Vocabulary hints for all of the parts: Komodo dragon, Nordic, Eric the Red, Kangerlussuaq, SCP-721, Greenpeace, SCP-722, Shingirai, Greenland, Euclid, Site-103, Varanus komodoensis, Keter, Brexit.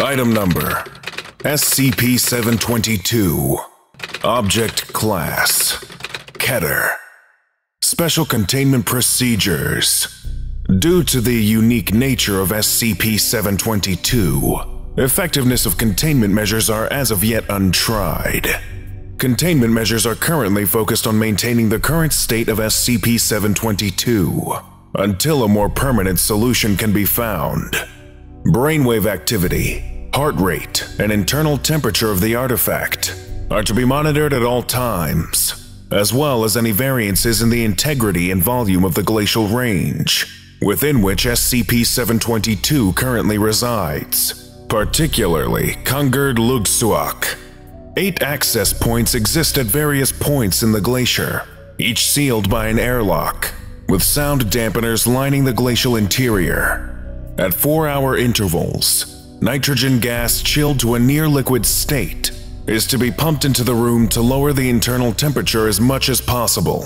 Item number, SCP-722. Object class, Keter. Special containment procedures. Due to the unique nature of SCP-722, effectiveness of containment measures are as of yet untried. Containment measures are currently focused on maintaining the current state of SCP-722 until a more permanent solution can be found. Brainwave activity, heart rate, and internal temperature of the artifact are to be monitored at all times, as well as any variances in the integrity and volume of the glacial range, within which SCP-722 currently resides, particularly Kangerlussuaq. 8 access points exist at various points in the glacier, each sealed by an airlock, with sound dampeners lining the glacial interior. At 4-hour intervals, nitrogen gas chilled to a near-liquid state is to be pumped into the room to lower the internal temperature as much as possible.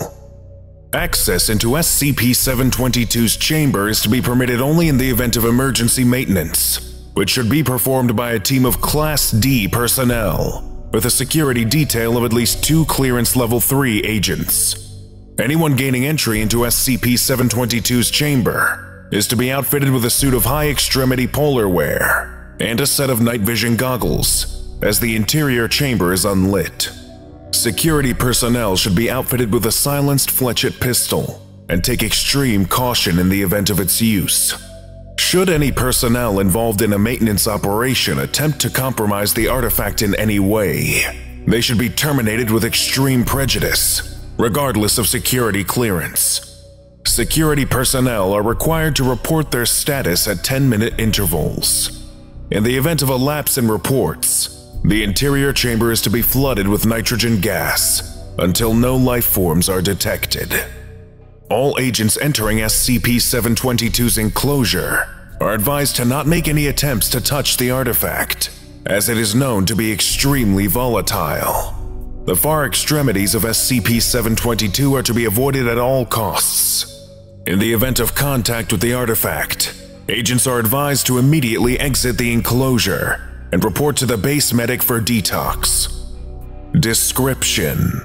Access into SCP-722's chamber is to be permitted only in the event of emergency maintenance, which should be performed by a team of Class D personnel, with a security detail of at least 2 Clearance Level 3 agents. Anyone gaining entry into SCP-722's chamber is to be outfitted with a suit of high-extremity polar wear and a set of night vision goggles, as the interior chamber is unlit. Security personnel should be outfitted with a silenced fletchet pistol and take extreme caution in the event of its use. Should any personnel involved in a maintenance operation attempt to compromise the artifact in any way, they should be terminated with extreme prejudice, regardless of security clearance. Security personnel are required to report their status at 10-minute intervals. In the event of a lapse in reports, the interior chamber is to be flooded with nitrogen gas until no life forms are detected. All agents entering SCP-722's enclosure are advised to not make any attempts to touch the artifact, as it is known to be extremely volatile. The far extremities of SCP-722 are to be avoided at all costs. In the event of contact with the artifact, agents are advised to immediately exit the enclosure and report to the base medic for detox. Description: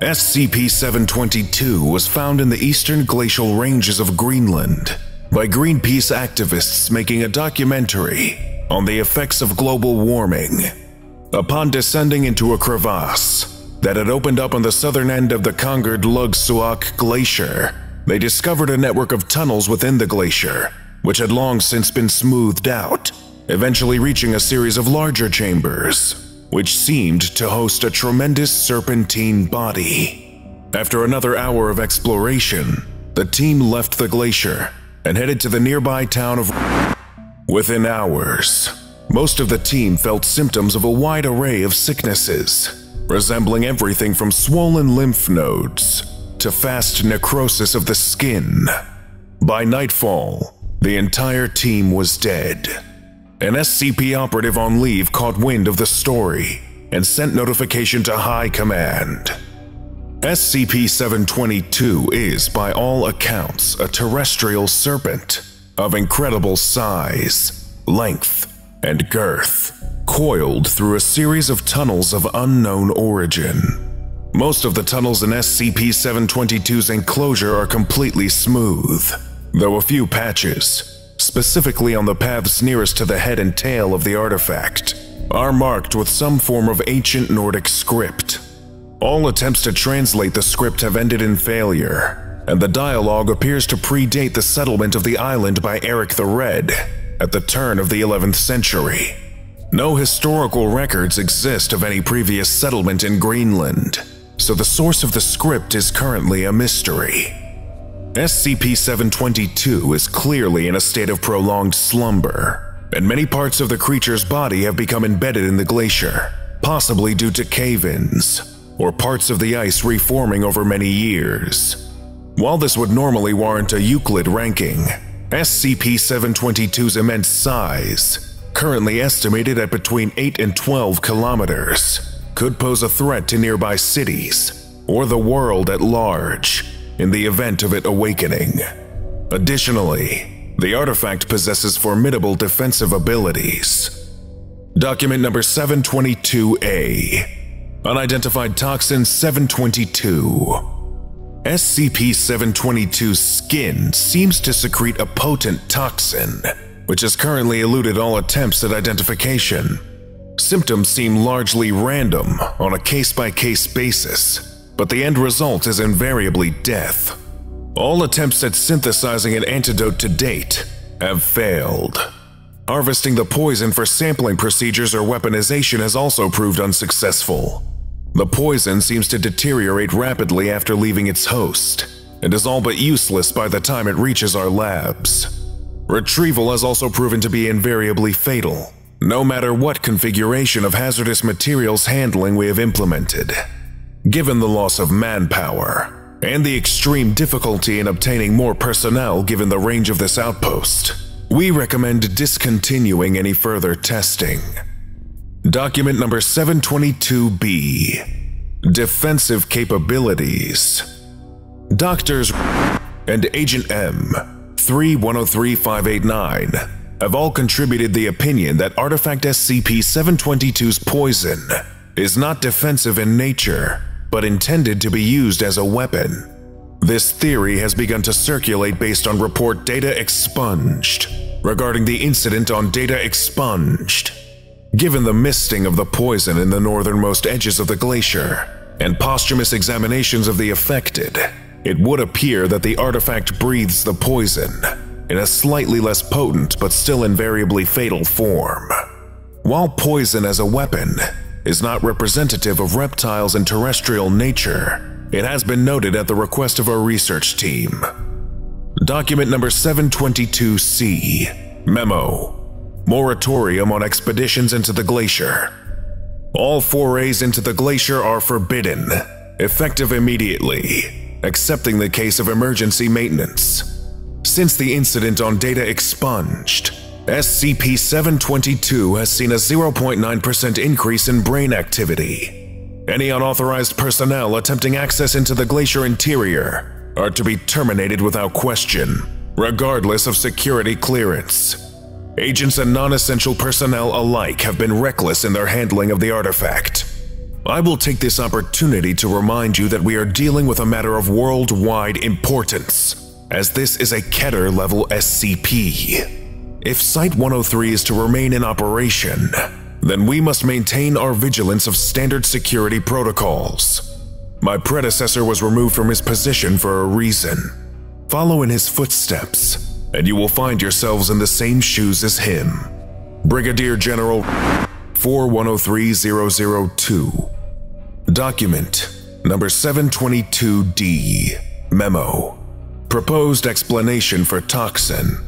SCP-722 was found in the eastern glacial ranges of Greenland by Greenpeace activists making a documentary on the effects of global warming. Upon descending into a crevasse that had opened up on the southern end of the Kangerlussuaq Glacier, they discovered a network of tunnels within the glacier, which had long since been smoothed out, eventually reaching a series of larger chambers, which seemed to host a tremendous serpentine body. After another hour of exploration, the team left the glacier and headed to the nearby town of Within hours, most of the team felt symptoms of a wide array of sicknesses, resembling everything from swollen lymph nodes to fast necrosis of the skin. By nightfall, the entire team was dead. An SCP operative on leave caught wind of the story and sent notification to High Command. SCP-722 is, by all accounts, a terrestrial serpent of incredible size, length, and girth, coiled through a series of tunnels of unknown origin. Most of the tunnels in SCP-722's enclosure are completely smooth, though a few patches, specifically on the paths nearest to the head and tail of the artifact, are marked with some form of ancient Nordic script. All attempts to translate the script have ended in failure, and the dialogue appears to predate the settlement of the island by Eric the Red at the turn of the 11th century. No historical records exist of any previous settlement in Greenland, so the source of the script is currently a mystery. SCP-722 is clearly in a state of prolonged slumber, and many parts of the creature's body have become embedded in the glacier, possibly due to cave-ins, or parts of the ice reforming over many years. While this would normally warrant a Euclid ranking, SCP-722's immense size, currently estimated at between 8 and 12 kilometers, could pose a threat to nearby cities, or the world at large, in the event of it awakening. Additionally, the artifact possesses formidable defensive abilities. Document number 722A, Unidentified Toxin 722. SCP-722's skin seems to secrete a potent toxin, which has currently eluded all attempts at identification. Symptoms seem largely random on a case-by-case basis, but the end result is invariably death. All attempts at synthesizing an antidote to date have failed. Harvesting the poison for sampling procedures or weaponization has also proved unsuccessful. The poison seems to deteriorate rapidly after leaving its host, and is all but useless by the time it reaches our labs. Retrieval has also proven to be invariably fatal, no matter what configuration of hazardous materials handling we have implemented. Given the loss of manpower, and the extreme difficulty in obtaining more personnel given the range of this outpost, we recommend discontinuing any further testing. Document number 722B, Defensive Capabilities. Doctors and Agent M, 3103589, have all contributed the opinion that Artifact SCP-722's poison is not defensive in nature, but intended to be used as a weapon. This theory has begun to circulate based on report data expunged. Regarding the incident on data expunged, given the misting of the poison in the northernmost edges of the glacier and posthumous examinations of the affected, it would appear that the artifact breathes the poison in a slightly less potent but still invariably fatal form. While poison as a weapon is not representative of reptiles and terrestrial nature, it has been noted at the request of our research team. Document number 722C, Memo. Moratorium on expeditions into the glacier. All forays into the glacier are forbidden, effective immediately, excepting the case of emergency maintenance. Since the incident on data expunged, SCP-722 has seen a 0.9% increase in brain activity. Any unauthorized personnel attempting access into the glacier interior are to be terminated without question, regardless of security clearance. Agents and non-essential personnel alike have been reckless in their handling of the artifact. I will take this opportunity to remind you that we are dealing with a matter of worldwide importance, as this is a Keter-level SCP. If Site-103 is to remain in operation, then we must maintain our vigilance of standard security protocols. My predecessor was removed from his position for a reason. Follow in his footsteps, and you will find yourselves in the same shoes as him. Brigadier General 4103002. Document number 722D, Memo. Proposed explanation for toxin.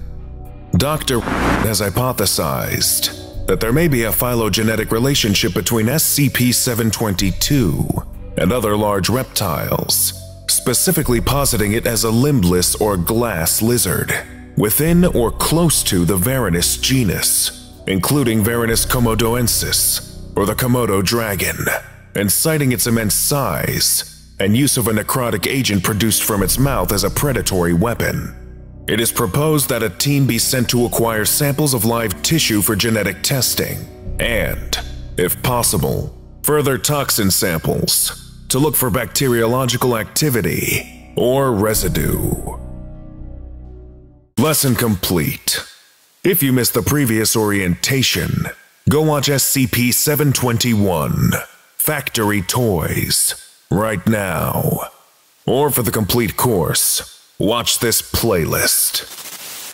Dr. has hypothesized that there may be a phylogenetic relationship between SCP-722 and other large reptiles, specifically positing it as a limbless or glass lizard within or close to the Varanus genus, including Varanus komodoensis, or the Komodo dragon, and citing its immense size and use of a necrotic agent produced from its mouth as a predatory weapon. It is proposed that a team be sent to acquire samples of live tissue for genetic testing and, if possible, further toxin samples to look for bacteriological activity or residue. Lesson complete. If you missed the previous orientation, go watch SCP-721 Factory Toys right now. Or for the complete course, watch this playlist.